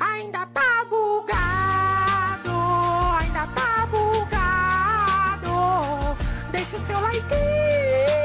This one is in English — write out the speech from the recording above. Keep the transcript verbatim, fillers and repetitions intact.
Ainda tá bugado, ainda tá bugado. Deixa o seu like.